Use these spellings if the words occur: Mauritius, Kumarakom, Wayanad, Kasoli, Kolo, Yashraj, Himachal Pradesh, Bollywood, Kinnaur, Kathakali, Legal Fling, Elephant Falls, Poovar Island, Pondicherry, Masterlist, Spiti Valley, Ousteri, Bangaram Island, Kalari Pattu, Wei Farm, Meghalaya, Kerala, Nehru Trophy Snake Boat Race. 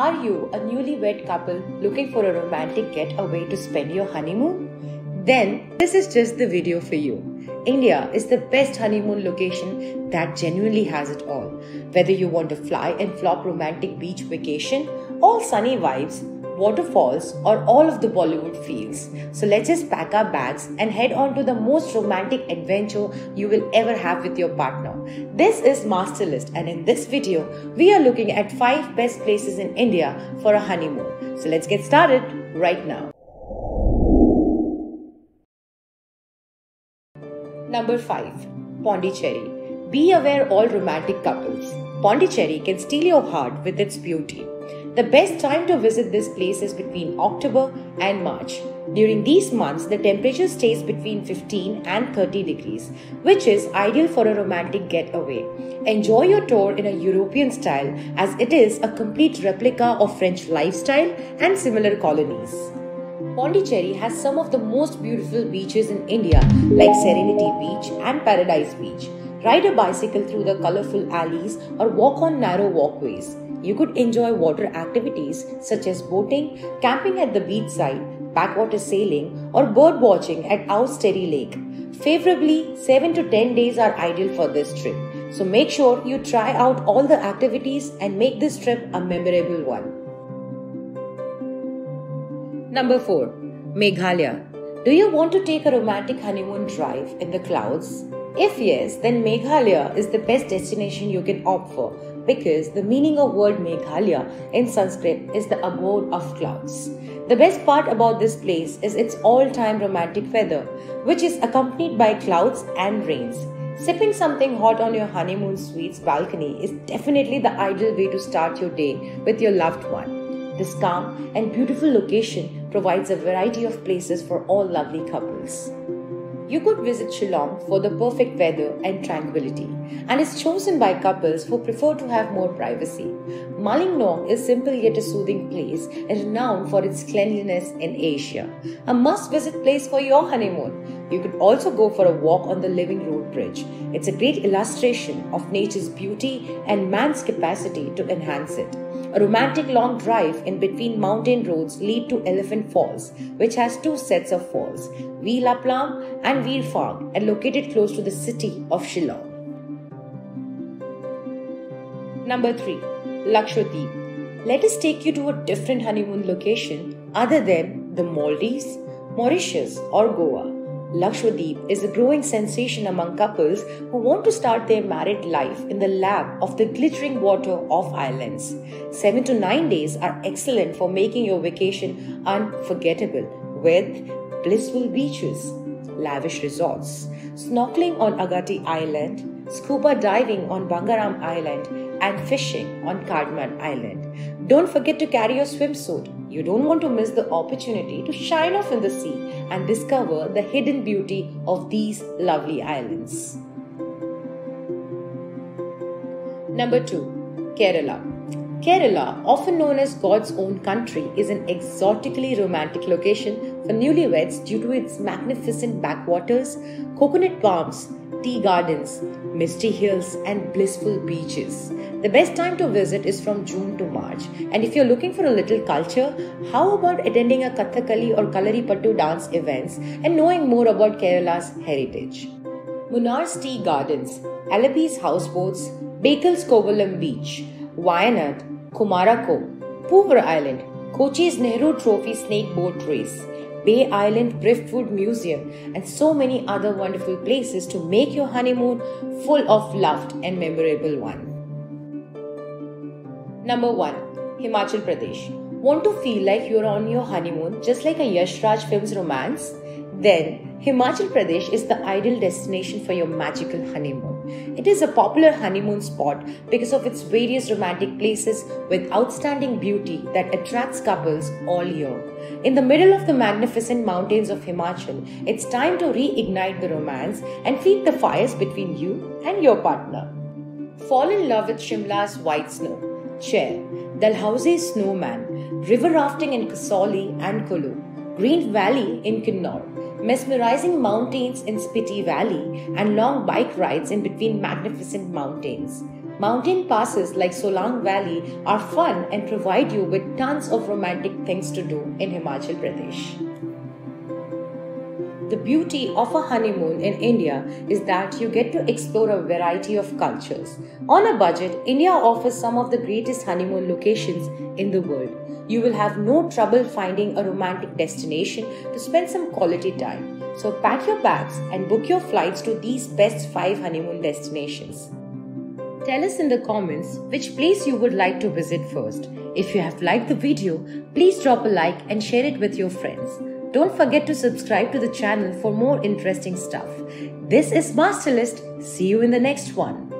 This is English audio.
Are you a newlywed couple looking for a romantic getaway to spend your honeymoon? Then this is just the video for you. India is the best honeymoon location that genuinely has it all. Whether you want to fly and flop romantic beach vacation, all sunny vibes, waterfalls, or all of the Bollywood feels. So let's just pack our bags and head on to the most romantic adventure you will ever have with your partner. This is Masterlist, and in this video, we are looking at 5 best places in India for a honeymoon. So let's get started right now. Number 5. Pondicherry. Be aware all romantic couples. Pondicherry can steal your heart with its beauty. The best time to visit this place is between October and March. During these months, the temperature stays between 15 and 30 degrees, which is ideal for a romantic getaway. Enjoy your tour in a European style, as it is a complete replica of French lifestyle and similar colonies. Pondicherry has some of the most beautiful beaches in India, like Serenity Beach and Paradise Beach. Ride a bicycle through the colorful alleys or walk on narrow walkways. You could enjoy water activities such as boating, camping at the beachside, backwater sailing, or bird watching at Ousteri Lake. Favorably, 7 to 10 days are ideal for this trip. So make sure you try out all the activities and make this trip a memorable one. Number 4. Meghalaya. Do you want to take a romantic honeymoon drive in the clouds? If yes, then Meghalaya is the best destination you can opt for, because the meaning of word Meghalaya in Sanskrit is the abode of clouds. The best part about this place is its all-time romantic weather, which is accompanied by clouds and rains. Sipping something hot on your honeymoon suite's balcony is definitely the ideal way to start your day with your loved one. This calm and beautiful location provides a variety of places for all lovely couples. You could visit Shillong for the perfect weather and tranquility, and is chosen by couples who prefer to have more privacy. Mawlynnong is simple yet a soothing place and renowned for its cleanliness in Asia. A must-visit place for your honeymoon. You could also go for a walk on the Living Road Bridge. It's a great illustration of nature's beauty and man's capacity to enhance it. A romantic long drive in between mountain roads lead to Elephant Falls, which has 2 sets of falls, and Wei Farm, and located close to the city of Shillong. Number 3. Lakshadweep. Let us take you to a different honeymoon location other than the Maldives, Mauritius, or Goa. Lakshadweep is a growing sensation among couples who want to start their married life in the lap of the glittering water of islands. 7 to 9 days are excellent for making your vacation unforgettable, with blissful beaches, lavish resorts, snorkeling on Agati Island, scuba diving on Bangaram Island, and fishing on Kadmat Island. Don't forget to carry your swimsuit. You don't want to miss the opportunity to shine off in the sea and discover the hidden beauty of these lovely islands. Number 2. Kerala. Kerala, often known as God's own country, is an exotically romantic location for newlyweds due to its magnificent backwaters, coconut palms, tea gardens, misty hills, and blissful beaches. The best time to visit is from June to March. And if you're looking for a little culture, how about attending a Kathakali or Kalari Pattu dance events and knowing more about Kerala's heritage? Munar's Tea Gardens, Alapi's Houseboats, Bakel's Kovalam Beach, Wayanad, Kumarakom, Poovar Island, Kochi's Nehru Trophy Snake Boat Race, Bay Island Driftwood Museum, and so many other wonderful places to make your honeymoon full of loved and memorable one. Number 1. Himachal Pradesh. Want to feel like you're on your honeymoon, just like a Yashraj film's romance? Then, Himachal Pradesh is the ideal destination for your magical honeymoon. It is a popular honeymoon spot because of its various romantic places with outstanding beauty that attracts couples all year. In the middle of the magnificent mountains of Himachal, it's time to reignite the romance and feed the fires between you and your partner. Fall in love with Shimla's white snow, Chail, Dalhousie's snowman, river rafting in Kasoli and Kolo, Green Valley in Kinnaur, mesmerizing mountains in Spiti Valley, and long bike rides in between magnificent mountains. Mountain passes like Solang Valley are fun and provide you with tons of romantic things to do in Himachal Pradesh. The beauty of a honeymoon in India is that you get to explore a variety of cultures. On a budget, India offers some of the greatest honeymoon locations in the world. You will have no trouble finding a romantic destination to spend some quality time. So pack your bags and book your flights to these best 5 honeymoon destinations. Tell us in the comments which place you would like to visit first. If you have liked the video, please drop a like and share it with your friends. Don't forget to subscribe to the channel for more interesting stuff. This is Masterlist. See you in the next one.